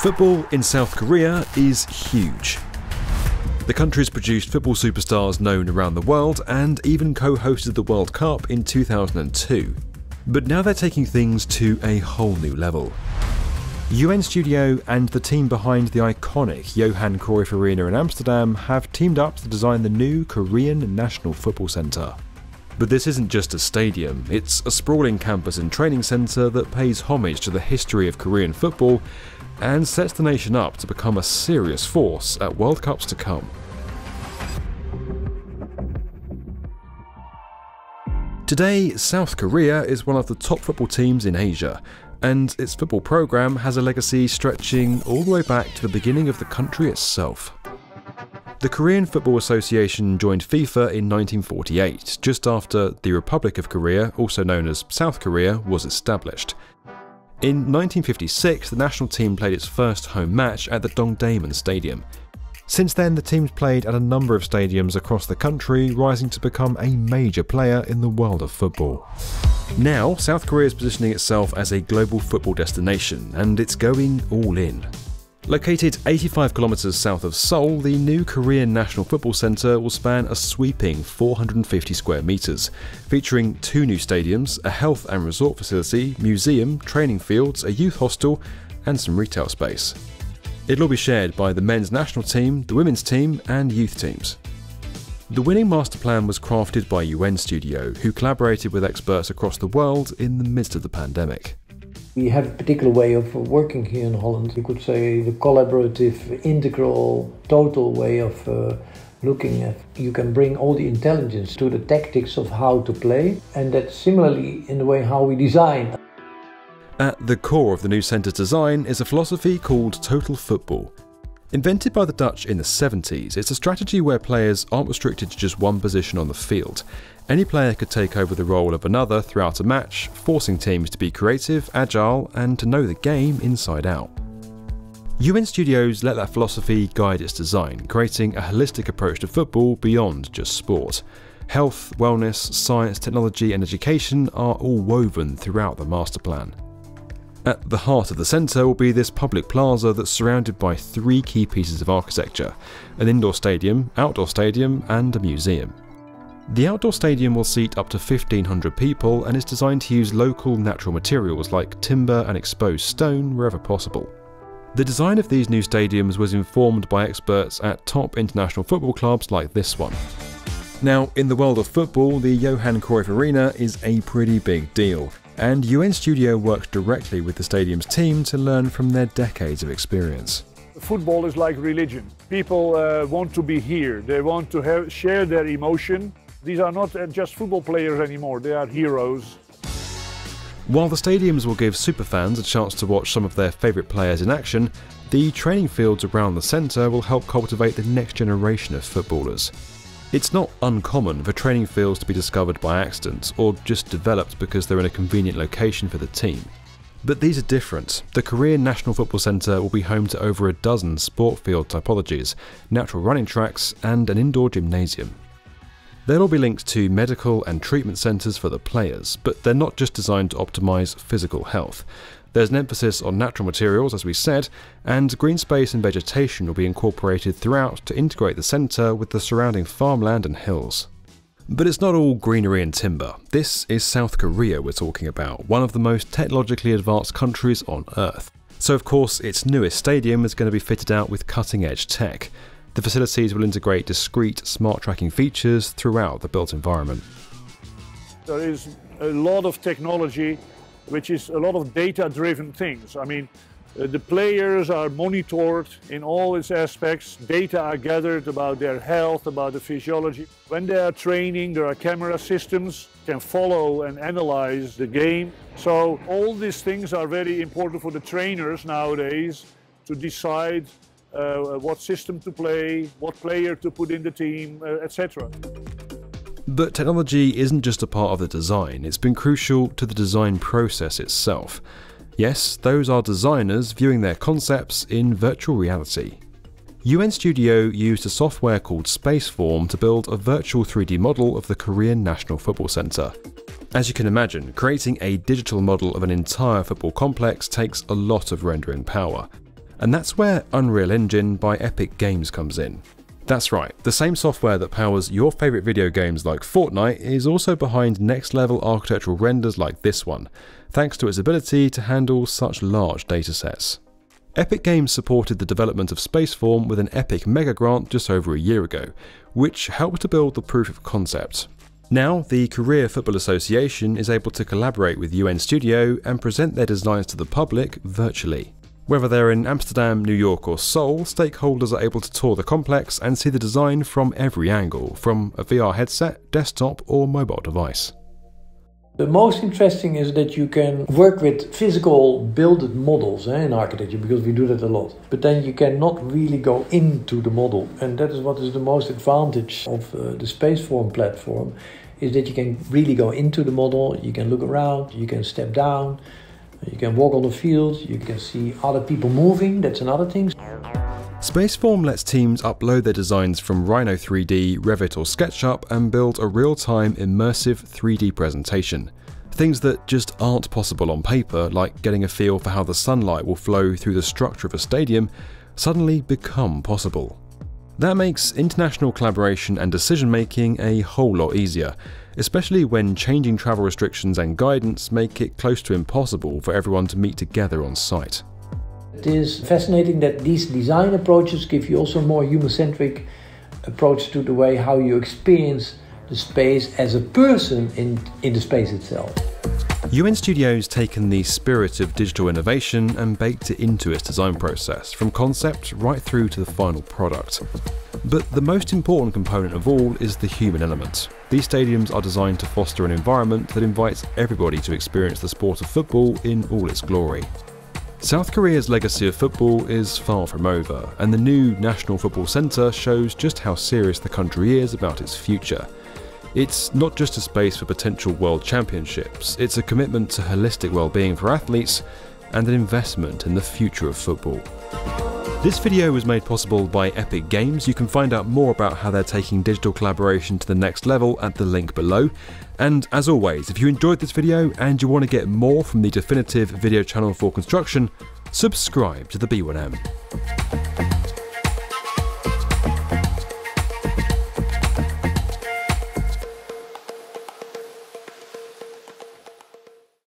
Football in South Korea is huge. The country's produced football superstars known around the world and even co-hosted the World Cup in 2002. But now they're taking things to a whole new level. UN Studio and the team behind the iconic Johan Cruyff Arena in Amsterdam have teamed up to design the new Korean National Football Centre. But this isn't just a stadium, it's a sprawling campus and training centre that pays homage to the history of Korean football and sets the nation up to become a serious force at World Cups to come. Today, South Korea is one of the top football teams in Asia, and its football programme has a legacy stretching all the way back to the beginning of the country itself. The Korean Football Association joined FIFA in 1948, just after the Republic of Korea, also known as South Korea, was established. In 1956, the national team played its first home match at the Dongdaemun Stadium. Since then, the team's played at a number of stadiums across the country, rising to become a major player in the world of football. Now, South Korea is positioning itself as a global football destination, and it's going all in. Located 85 kilometers south of Seoul, the new Korean National Football Centre will span a sweeping 450 square meters, featuring two new stadiums, a health and resort facility, museum, training fields, a youth hostel, and some retail space. It'll be shared by the men's national team, the women's team, and youth teams. The winning master plan was crafted by UN Studio, who collaborated with experts across the world in the midst of the pandemic. We have a particular way of working here in Holland. You could say the collaborative, integral, total way of looking at. You can bring all the intelligence to the tactics of how to play, and that's similarly in the way how we design. At the core of the new centre's design is a philosophy called Total Football. Invented by the Dutch in the 70s, it's a strategy where players aren't restricted to just one position on the field. Any player could take over the role of another throughout a match, forcing teams to be creative, agile, and to know the game inside out. UN Studios let that philosophy guide its design, creating a holistic approach to football beyond just sport. Health, wellness, science, technology, and education are all woven throughout the master plan. At the heart of the centre will be this public plaza that's surrounded by three key pieces of architecture: an indoor stadium, outdoor stadium, and a museum. The outdoor stadium will seat up to 1,500 people and is designed to use local natural materials like timber and exposed stone wherever possible. The design of these new stadiums was informed by experts at top international football clubs like this one. Now, in the world of football, the Johan Cruyff Arena is a pretty big deal, and UN Studio works directly with the stadium's team to learn from their decades of experience. Football is like religion. People want to be here, they want to share their emotion. These are not just football players anymore, they are heroes. While the stadiums will give superfans a chance to watch some of their favourite players in action, the training fields around the centre will help cultivate the next generation of footballers. It's not uncommon for training fields to be discovered by accident or just developed because they're in a convenient location for the team. But these are different. The Korean National Football Centre will be home to over a dozen sport field typologies, natural running tracks, and an indoor gymnasium. There'll be links to medical and treatment centres for the players, but they're not just designed to optimise physical health. There's an emphasis on natural materials, as we said, and green space and vegetation will be incorporated throughout to integrate the centre with the surrounding farmland and hills. But it's not all greenery and timber. This is South Korea we're talking about, one of the most technologically advanced countries on Earth. So of course its newest stadium is going to be fitted out with cutting-edge tech. The facilities will integrate discrete smart tracking features throughout the built environment. There is a lot of technology, which is a lot of data-driven things. I mean, the players are monitored in all its aspects. Data are gathered about their health, about the physiology. When they are training, there are camera systems that can follow and analyze the game. So all these things are very important for the trainers nowadays to decide what system to play, what player to put in the team, etc. But technology isn't just a part of the design, it's been crucial to the design process itself. Yes, those are designers viewing their concepts in virtual reality. UN Studio used a software called SpaceForm to build a virtual 3D model of the Korean National Football Centre. As you can imagine, creating a digital model of an entire football complex takes a lot of rendering power. And that's where Unreal Engine by Epic Games comes in. That's right, the same software that powers your favourite video games like Fortnite is also behind next-level architectural renders like this one, thanks to its ability to handle such large datasets. Epic Games supported the development of SpaceForm with an Epic Mega Grant just over a year ago, which helped to build the proof of concept. Now, the Korea Football Association is able to collaborate with UN Studio and present their designs to the public virtually. Whether they're in Amsterdam, New York or Seoul, stakeholders are able to tour the complex and see the design from every angle, from a VR headset, desktop or mobile device. The most interesting is that you can work with physical built models in architecture, because we do that a lot. But then you cannot really go into the model, and that is what is the most advantage of the SpaceForm platform, is that you can really go into the model, you can look around, you can step down, you can walk on the field, you can see other people moving, that's another thing. SpaceForm lets teams upload their designs from Rhino 3D, Revit or SketchUp and build a real-time immersive 3D presentation. Things that just aren't possible on paper, like getting a feel for how the sunlight will flow through the structure of a stadium, suddenly become possible. That makes international collaboration and decision-making a whole lot easier, especially when changing travel restrictions and guidance make it close to impossible for everyone to meet together on site. It is fascinating that these design approaches give you also a more human-centric approach to the way how you experience the space as a person in the space itself. UN Studio's taken the spirit of digital innovation and baked it into its design process, from concept right through to the final product. But the most important component of all is the human element. These stadiums are designed to foster an environment that invites everybody to experience the sport of football in all its glory. South Korea's legacy of football is far from over, and the new National Football Centre shows just how serious the country is about its future. It's not just a space for potential world championships, it's a commitment to holistic well-being for athletes and an investment in the future of football. This video was made possible by Epic Games. You can find out more about how they're taking digital collaboration to the next level at the link below. And as always, if you enjoyed this video and you want to get more from the definitive video channel for construction, subscribe to the B1M.